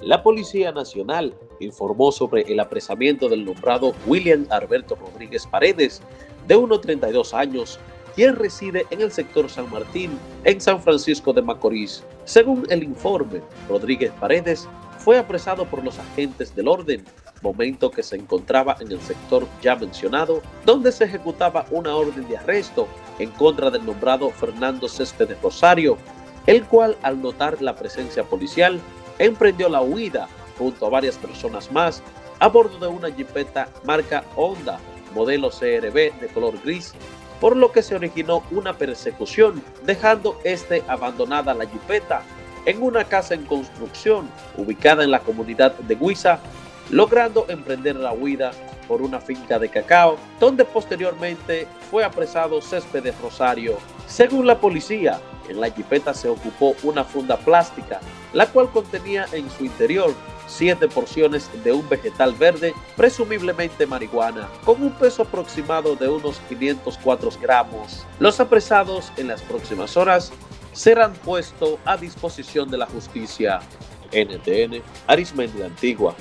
La Policía Nacional informó sobre el apresamiento del nombrado William Alberto Rodríguez Paredes, de unos 32 años, quien reside en el sector San Martín, en San Francisco de Macorís. Según el informe, Rodríguez Paredes fue apresado por los agentes del orden, momento que se encontraba en el sector ya mencionado, donde se ejecutaba una orden de arresto en contra del nombrado Fernando Céspedes Rosario, el cual, al notar la presencia policial, emprendió la huida junto a varias personas más a bordo de una jipeta marca Honda, modelo CRV de color gris, por lo que se originó una persecución, dejando abandonada la jipeta en una casa en construcción ubicada en la comunidad de Huiza, logrando emprender la huida por una finca de cacao, donde posteriormente fue apresado Céspedes Rosario. Según la policía, en la jipeta se ocupó una funda plástica, la cual contenía en su interior 7 porciones de un vegetal verde, presumiblemente marihuana, con un peso aproximado de unos 504 gramos. Los apresados en las próximas horas serán puestos a disposición de la justicia. NTN, Arizmendi Antigua.